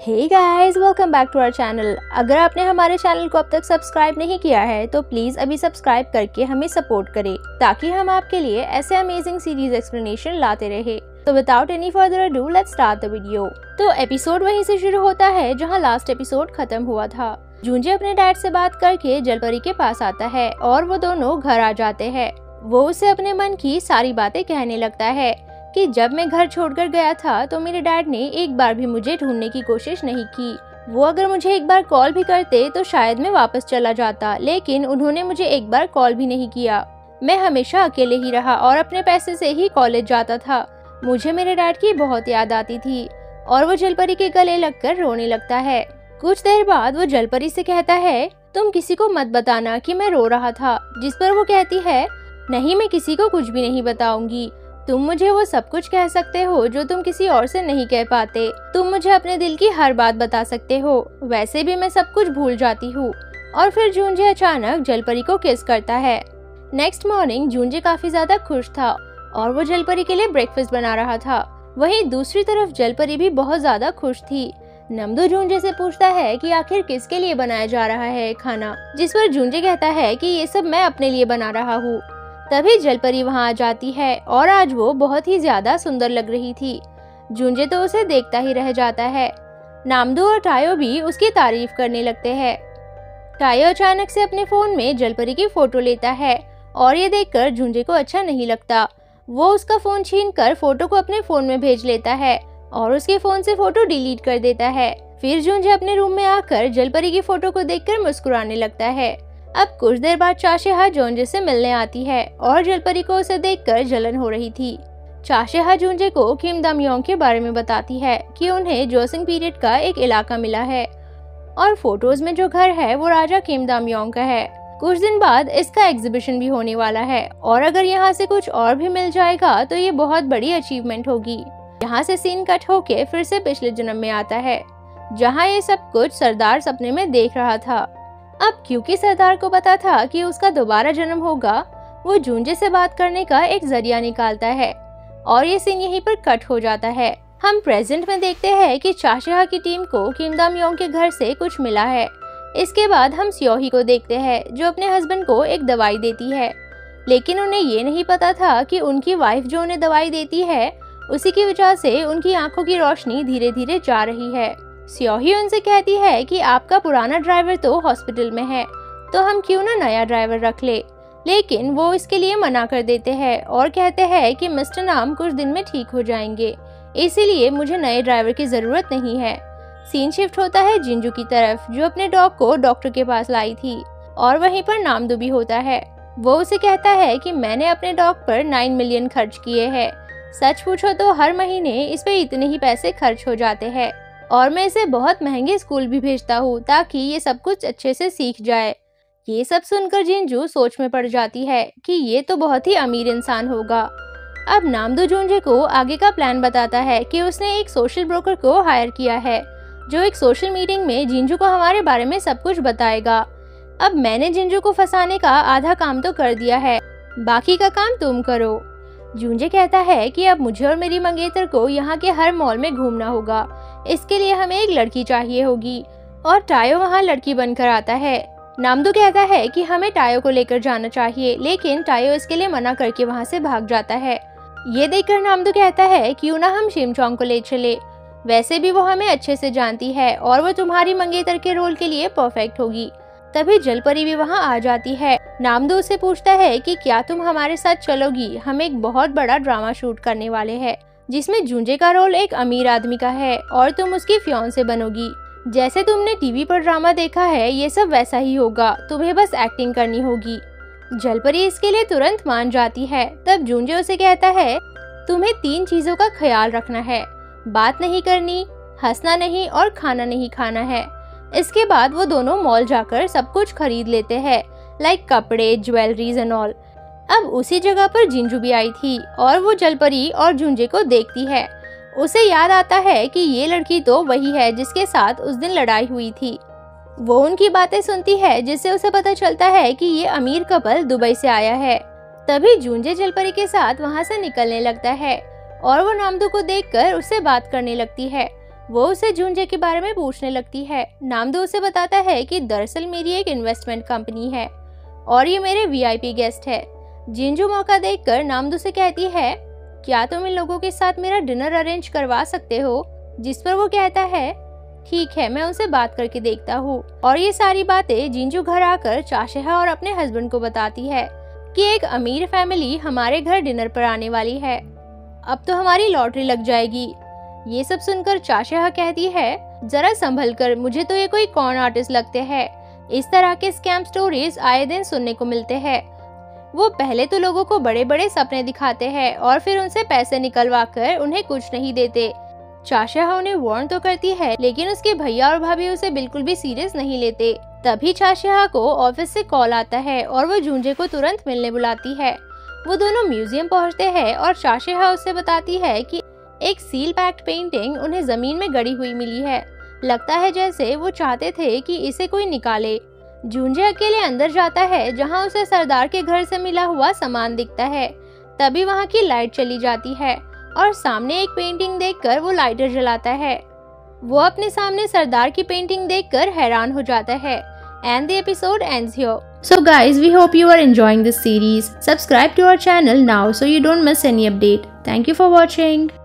Hey guys, welcome back to our channel. अगर आपने हमारे चैनल को अब तक सब्सक्राइब नहीं किया है तो प्लीज़ अभी सब्सक्राइब करके हमें सपोर्ट करें ताकि हम आपके लिए ऐसे अमेजिंग सीरीज एक्सप्लेनेशन लाते रहे। तो without any further ado let's start the video. तो एपिसोड वहीं से शुरू होता है जहां लास्ट एपिसोड खत्म हुआ था। जूंजे अपने डैड से बात करके जलपरी के पास आता है और वो दोनों घर आ जाते हैं। वो उसे अपने मन की सारी बातें कहने लगता है कि जब मैं घर छोड़कर गया था तो मेरे डैड ने एक बार भी मुझे ढूंढने की कोशिश नहीं की। वो अगर मुझे एक बार कॉल भी करते तो शायद मैं वापस चला जाता, लेकिन उन्होंने मुझे एक बार कॉल भी नहीं किया। मैं हमेशा अकेले ही रहा और अपने पैसे से ही कॉलेज जाता था। मुझे मेरे डैड की बहुत याद आती थी। और वो जलपरी के गले लगकर रोने लगता है। कुछ देर बाद वो जलपरी से कहता है, तुम किसी को मत बताना कि मैं रो रहा था, जिस पर वो कहती है, नहीं, मैं किसी को कुछ भी नहीं बताऊंगी। तुम मुझे वो सब कुछ कह सकते हो जो तुम किसी और से नहीं कह पाते। तुम मुझे अपने दिल की हर बात बता सकते हो, वैसे भी मैं सब कुछ भूल जाती हूँ। और फिर जूंजे अचानक जलपरी को किस करता है। नेक्स्ट मॉर्निंग जूंजे काफी ज्यादा खुश था और वो जलपरी के लिए ब्रेकफास्ट बना रहा था। वहीं दूसरी तरफ जलपरी भी बहुत ज्यादा खुश थी। नमदो जूंजे से पूछता है कि आखिर किसके लिए बनाया जा रहा है खाना, जिस पर जूंजे कहता है कि ये सब मैं अपने लिए बना रहा हूँ। तभी जलपरी वहां आ जाती है और आज वो बहुत ही ज्यादा सुंदर लग रही थी। जूंजे तो उसे देखता ही रह जाता है। नामदो और टायो भी उसकी तारीफ करने लगते हैं। टायो अचानक से अपने फोन में जलपरी की फोटो लेता है और ये देखकर जूंजे को अच्छा नहीं लगता। वो उसका फोन छीनकर फोटो को अपने फोन में भेज लेता है और उसके फोन से फोटो डिलीट कर देता है। फिर जूंजे अपने रूम में आकर जलपरी की फोटो को देखकर मुस्कुराने लगता है। अब कुछ देर बाद चाशेहा जूंजे से मिलने आती है और जलपरी को उसे देखकर जलन हो रही थी। चाशेहा जूंजे को किम दामयोंग के बारे में बताती है कि उन्हें जोसिंग पीरियड का एक इलाका मिला है और फोटोज में जो घर है वो राजा किम दामयोंग का है। कुछ दिन बाद इसका एग्जीबिशन भी होने वाला है और अगर यहाँ से कुछ और भी मिल जाएगा तो ये बहुत बड़ी अचीवमेंट होगी। यहाँ से सीन कट होके फिर से पिछले जन्म में आता है जहाँ ये सब कुछ सरदार सपने में देख रहा था। अब क्योंकि सरदार को पता था कि उसका दोबारा जन्म होगा, वो जूंजे से बात करने का एक जरिया निकालता है और ये सीन यहीं पर कट हो जाता है। हम प्रेजेंट में देखते हैं कि चाशेहा की टीम को किम दामयोंग के घर से कुछ मिला है। इसके बाद हम स्योही को देखते हैं जो अपने हस्बैंड को एक दवाई देती है, लेकिन उन्हें ये नहीं पता था कि उनकी वाइफ जो उन्हें दवाई देती है उसी की वजह से उनकी आंखों की रोशनी धीरे धीरे जा रही है। स्योही उनसे कहती है कि आपका पुराना ड्राइवर तो हॉस्पिटल में है, तो हम क्यों ना नया ड्राइवर रख ले, लेकिन वो इसके लिए मना कर देते हैं और कहते हैं कि मिस्टर नाम कुछ दिन में ठीक हो जाएंगे, इसीलिए मुझे नए ड्राइवर की जरूरत नहीं है। सीन शिफ्ट होता है जिंजू की तरफ जो अपने डॉग को डॉक्टर के पास लाई थी और वहीं पर नामदो भी होता है। वो उसे कहता है कि मैंने अपने डॉग पर 9 मिलियन खर्च किए हैं, सच पूछो तो हर महीने इस पे इतने ही पैसे खर्च हो जाते हैं और मैं इसे बहुत महंगे स्कूल भी भेजता हूँ ताकि ये सब कुछ अच्छे से सीख जाए। ये सब सुनकर जिंजू सोच में पड़ जाती है कि ये तो बहुत ही अमीर इंसान होगा। अब नामदो जूंजे को आगे का प्लान बताता है कि उसने एक सोशल ब्रोकर को हायर किया है जो एक सोशल मीटिंग में जिंजू को हमारे बारे में सब कुछ बताएगा। अब मैंने जिंजू को फंसाने का आधा काम तो कर दिया है, बाकी का काम तुम करो। जूंजे कहता है कि अब मुझे और मेरी मंगेतर को यहाँ के हर मॉल में घूमना होगा, इसके लिए हमें एक लड़की चाहिए होगी। और टायो वहाँ लड़की बनकर आता है। नामदो कहता है कि हमें टायो को लेकर जाना चाहिए, लेकिन टायो इसके लिए मना करके वहाँ से भाग जाता है। ये देखकर नामदो कहता है क्यों ना हम शिमचोंग को ले चले, वैसे भी वो हमें अच्छे से जानती है और वो तुम्हारी मंगेतर के रोल के लिए परफेक्ट होगी। तभी जलपरी भी वहाँ आ जाती है। नामदो उससे पूछता है कि क्या तुम हमारे साथ चलोगी, हम एक बहुत बड़ा ड्रामा शूट करने वाले हैं जिसमें जूंजे का रोल एक अमीर आदमी का है और तुम उसकी फियांसे बनोगी। जैसे तुमने टीवी पर ड्रामा देखा है ये सब वैसा ही होगा, तुम्हें बस एक्टिंग करनी होगी। जलपरी इसके लिए तुरंत मान जाती है। तब जूंजे उसे कहता है, तुम्हें 3 चीजों का ख्याल रखना है, बात नहीं करनी, हंसना नहीं और खाना नहीं खाना है। इसके बाद वो दोनों मॉल जाकर सब कुछ खरीद लेते हैं, लाइक कपड़े, ज्वेलरीज एंड ऑल। अब उसी जगह पर जिंजू भी आई थी और वो जलपरी और जूंजे को देखती है। उसे याद आता है कि ये लड़की तो वही है जिसके साथ उस दिन लड़ाई हुई थी। वो उनकी बातें सुनती है जिससे उसे पता चलता है कि ये अमीर कपल दुबई से आया है। तभी जूंजे जलपरी के साथ वहाँ से निकलने लगता है और वो नामदो को देखकर उससे बात करने लगती है। वो उसे जुंजे के बारे में पूछने लगती है। नामदो उसे बताता है कि दरअसल मेरी एक इन्वेस्टमेंट कंपनी है और ये मेरे वीआईपी गेस्ट है। जिंजू मौका देखकर नामदो से कहती है, क्या तुम इन लोगों के साथ मेरा डिनर अरेंज करवा सकते हो? जिस पर वो कहता है, ठीक है, मैं उनसे बात करके देखता हूँ। और ये सारी बातें जिंजू घर आकर चाशहा और अपने हस्बैंड को बताती है कि एक अमीर फैमिली हमारे घर डिनर पर आने वाली है, अब तो हमारी लॉटरी लग जाएगी। ये सब सुनकर चाशहा कहती है, जरा संभल कर, मुझे तो ये कोई कॉन आर्टिस्ट लगते हैं। इस तरह के स्कैम स्टोरीज आए दिन सुनने को मिलते हैं। वो पहले तो लोगों को बड़े बड़े सपने दिखाते हैं और फिर उनसे पैसे निकलवा कर उन्हें कुछ नहीं देते। चाशहा उन्हें वार्न तो करती है, लेकिन उसके भैया और भाभी उसे बिल्कुल भी सीरियस नहीं लेते। तभी चाशहा को ऑफिस से कॉल आता है और वो जुंजे को तुरंत मिलने बुलाती है। वो दोनों म्यूजियम पहुंचते हैं और चाशहा उसे बताती है कि एक सील पैक्ड पेंटिंग उन्हें जमीन में गड़ी हुई मिली है। लगता है जैसे वो चाहते थे कि इसे कोई निकाले। जुंजे अकेले अंदर जाता है जहां उसे सरदार के घर से मिला हुआ सामान दिखता है। तभी वहां की लाइट चली जाती है और सामने एक पेंटिंग देखकर वो लाइटर जलाता है। वो अपने सामने सरदार की पेंटिंग देखकर हैरान हो जाता है। And the episode ends here. So guys, we hope you are enjoying this series. Subscribe to our channel now so you don't miss any update. Thank you for watching.